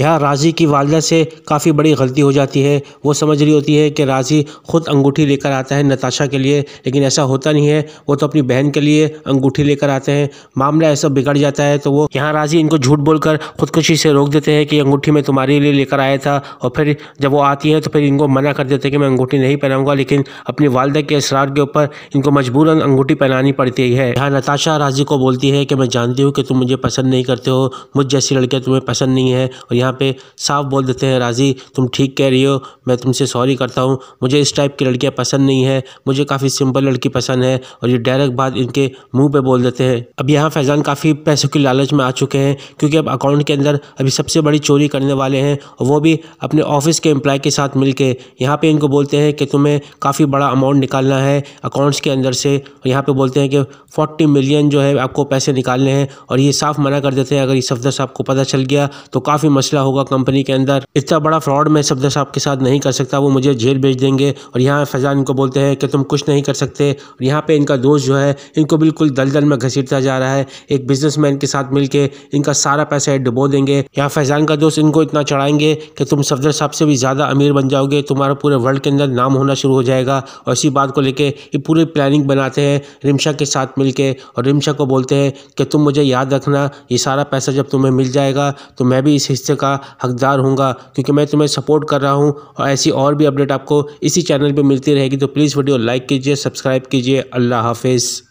यहाँ राज़ी की वालिदा से काफ़ी बड़ी गलती हो जाती है। वो समझ रही होती है कि राज़ी ख़ुद अंगूठी लेकर आता है नताशा के लिए, लेकिन ऐसा होता नहीं है। वो तो अपनी बहन के लिए अंगूठी लेकर आते हैं। मामला ऐसा बिगड़ जाता है तो वो यहाँ राज़ी इनको झूठ बोलकर ख़ुदकुशी से रोक देते हैं कि अंगूठी मैं तुम्हारे लिए लेकर आया था। और फिर जब वो आती हैं तो फिर इनको मना कर देते हैं कि मैं अंगूठी नहीं पहनाऊँगा, लेकिन अपनी वालिदा के इसरार के ऊपर इनको मजबूरन अंगूठी पहनानी पड़ती है। यहाँ नताशा राज़ी को बोलती है कि मैं जानती हूँ कि तुम मुझे पसंद नहीं करते हो, मुझ जैसी लड़कियाँ तुम्हें पसंद नहीं है। और यहाँ पे साफ बोल देते हैं राज़ी, तुम ठीक कह रही हो, मैं तुमसे सॉरी करता हूँ, मुझे इस टाइप की लड़कियाँ पसंद नहीं है, मुझे काफ़ी सिंपल लड़की पसंद है। और ये डायरेक्ट बात इनके मुंह पे बोल देते हैं। अब यहाँ फैज़ान काफ़ी पैसों की लालच में आ चुके हैं, क्योंकि अब अकाउंट के अंदर अभी सबसे बड़ी चोरी करने वाले हैं, और वो भी अपने ऑफिस के एम्प्लॉय के साथ मिल के। यहाँ पर इनको बोलते हैं कि तुम्हें काफ़ी बड़ा अमाउंट निकालना है अकाउंट्स के अंदर से। यहाँ पर बोलते हैं कि 40 मिलियन जो है आपको पैसे निकालने हैं, और ये साफ मना कर देते हैं। अगर ये सफदर साहब को पता चल गया तो काफ़ी मसला होगा कंपनी के अंदर, इतना बड़ा फ्रॉड मैं सफदर साहब के साथ नहीं कर सकता, वो मुझे जेल भेज देंगे। और यहाँ फैज़ान इनको बोलते हैं कि तुम कुछ नहीं कर सकते। और यहाँ पे इनका दोस्त जो है इनको बिल्कुल दलदल में घसीटता जा रहा है। एक बिजनेसमैन के साथ मिलके इनका सारा पैसा डुबो देंगे। यहाँ फैज़ान का दोस्त इनको इतना चढ़ाएंगे कि तुम सफदर साहब से भी ज़्यादा अमीर बन जाओगे, तुम्हारा पूरे वर्ल्ड के अंदर नाम होना शुरू हो जाएगा। और इसी बात को लेके ये पूरी प्लानिंग बनाते हैं रिमशा के साथ मिलके। और रिमशा को बोलते हैं कि तुम मुझे याद रखना, ये सारा पैसा जब तुम्हें मिल जाएगा तो मैं भी इस हिस्से का हकदार होऊंगा, क्योंकि मैं तुम्हें सपोर्ट कर रहा हूं। और ऐसी और भी अपडेट आपको इसी चैनल पे मिलती रहेगी। तो प्लीज़ वीडियो लाइक कीजिए, सब्सक्राइब कीजिए। अल्लाह हाफिज़।